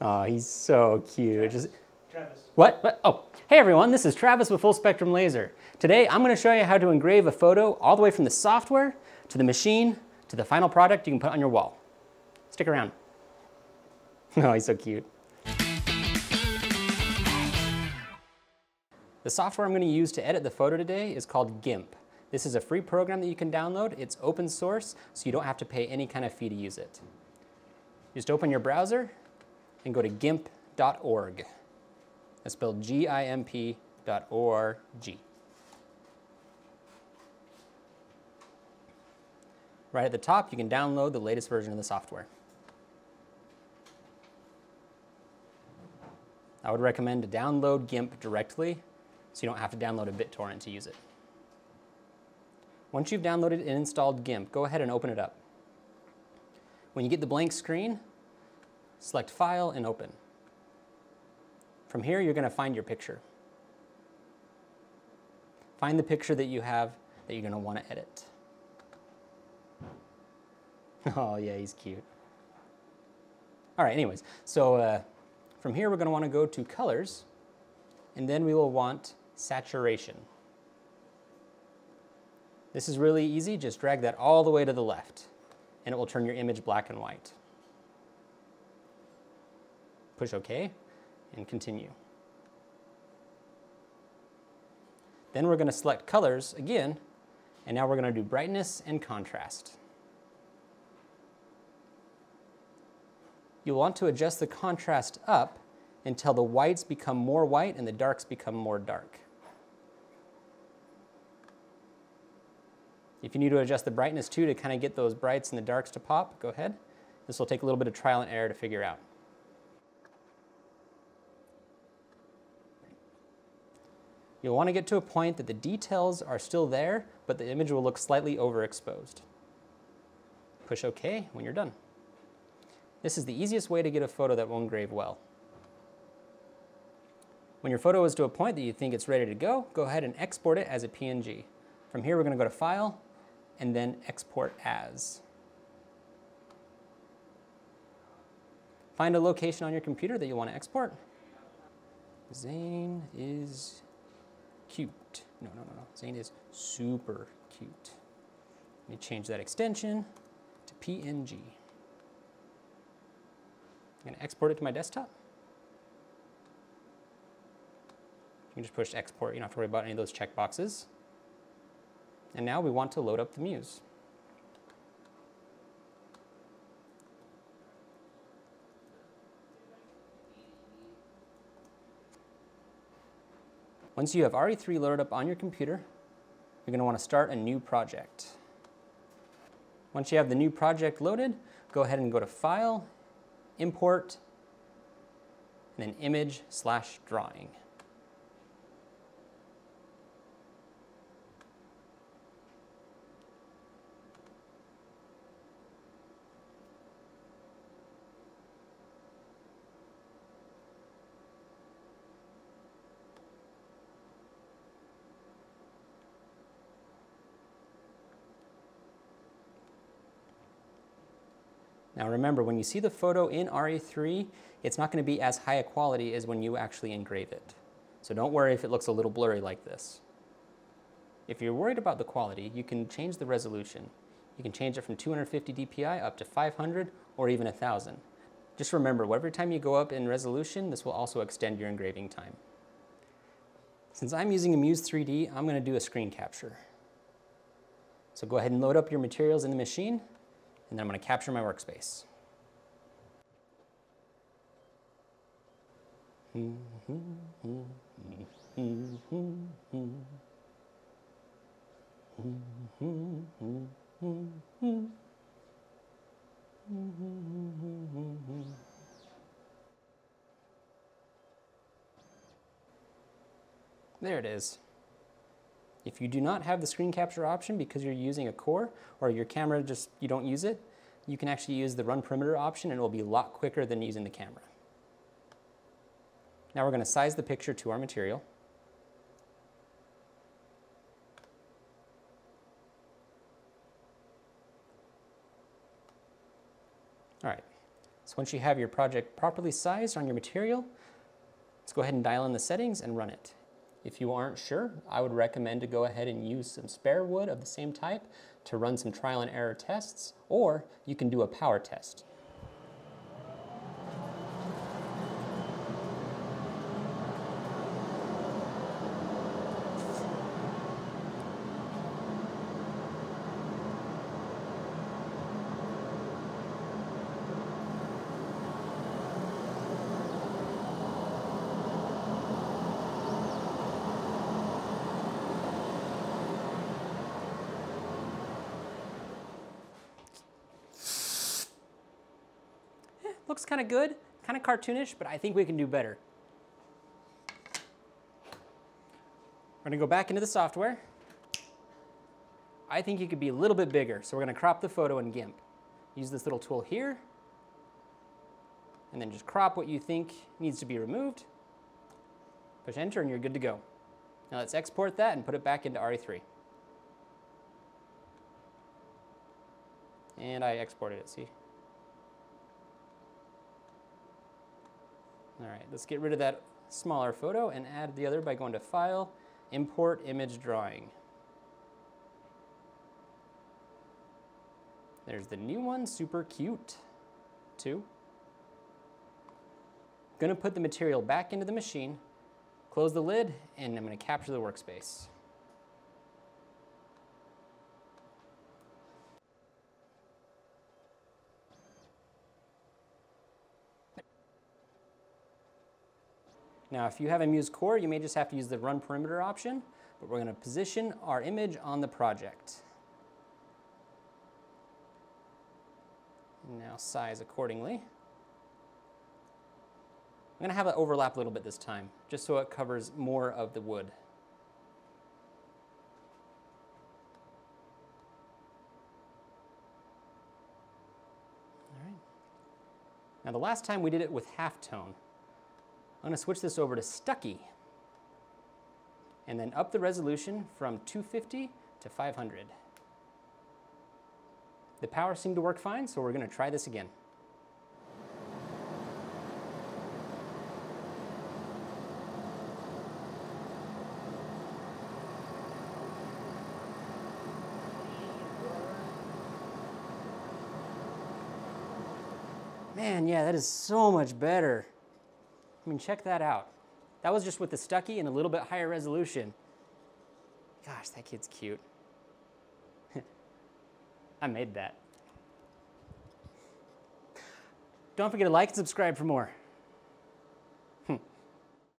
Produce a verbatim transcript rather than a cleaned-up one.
Oh, he's so cute. Travis. Just... Travis. What? What? Oh, hey everyone, this is Travis with Full Spectrum Laser. Today, I'm gonna show you how to engrave a photo all the way from the software to the machine to the final product you can put on your wall. Stick around. Oh, he's so cute. The software I'm gonna use to edit the photo today is called GIMP. This is a free program that you can download. It's open source, so you don't have to pay any kind of fee to use it. Just open your browser and go to gimp dot org. That's spelled G I M P dot org. Right at the top, you can download the latest version of the software. I would recommend to download GIMP directly, so you don't have to download a BitTorrent to use it. Once you've downloaded and installed GIMP, go ahead and open it up. When you get the blank screen, select File and Open. From here, you're going to find your picture. Find the picture that you have that you're going to want to edit. Oh yeah, he's cute. All right, anyways, so uh, from here, we're going to want to go to Colors, and then we will want Saturation. This is really easy. Just drag that all the way to the left, and it will turn your image black and white. Push OK and continue. Then we're going to select Colors again, and now we're going to do Brightness and Contrast. You'll want to adjust the contrast up until the whites become more white and the darks become more dark. If you need to adjust the brightness too to kind of get those brights and the darks to pop, go ahead. This will take a little bit of trial and error to figure out. You'll want to get to a point that the details are still there, but the image will look slightly overexposed. Push OK when you're done. This is the easiest way to get a photo that will engrave well. When your photo is to a point that you think it's ready to go, go ahead and export it as a P N G. From here, we're going to go to File, and then Export As. Find a location on your computer that you want to export. Zane is cute. No, no, no, no. Zane is super cute. Let me change that extension to P N G. I'm going to export it to my desktop. You can just push Export. You don't have to worry about any of those checkboxes. And now we want to load up the Muse. Once you have R E three loaded up on your computer, you're going to want to start a new project. Once you have the new project loaded, go ahead and go to File, Import, and then Image slash Drawing. Now remember, when you see the photo in R E three, it's not going to be as high a quality as when you actually engrave it. So don't worry if it looks a little blurry like this. If you're worried about the quality, you can change the resolution. You can change it from two hundred fifty D P I up to five hundred or even one thousand. Just remember, every time you go up in resolution, this will also extend your engraving time. Since I'm using a Muse three D, I'm going to do a screen capture. So go ahead and load up your materials in the machine. And then I'm going to capture my workspace. There it is. If you do not have the screen capture option because you're using a Core or your camera just, you don't use it, you can actually use the run perimeter option and it will be a lot quicker than using the camera. Now we're going to size the picture to our material. All right, So once you have your project properly sized on your material, let's go ahead and dial in the settings and run it. If you aren't sure, I would recommend to go ahead and use some spare wood of the same type to run some trial and error tests, or you can do a power test. Looks kind of good, kind of cartoonish, but I think we can do better. We're gonna go back into the software. I think you could be a little bit bigger, so we're gonna crop the photo in GIMP. Use this little tool here, and then just crop what you think needs to be removed. Push enter and you're good to go. Now let's export that and put it back into R E three. And I exported it, see? All right, let's get rid of that smaller photo and add the other by going to File, Import Image Drawing. There's the new one, super cute, too. I'm gonna put the material back into the machine, close the lid, and I'm gonna capture the workspace. Now, if you have a Muse Core, you may just have to use the Run Perimeter option, but we're gonna position our image on the project. And now size accordingly. I'm gonna have it overlap a little bit this time, just so it covers more of the wood. All right. Now, the last time we did it with halftone. I'm gonna switch this over to Stucki and then up the resolution from two fifty to five hundred. The power seemed to work fine, so we're gonna try this again. Man, yeah, that is so much better. I mean, check that out. That was just with the Stucki and a little bit higher resolution. Gosh, that kid's cute. I made that. Don't forget to like and subscribe for more.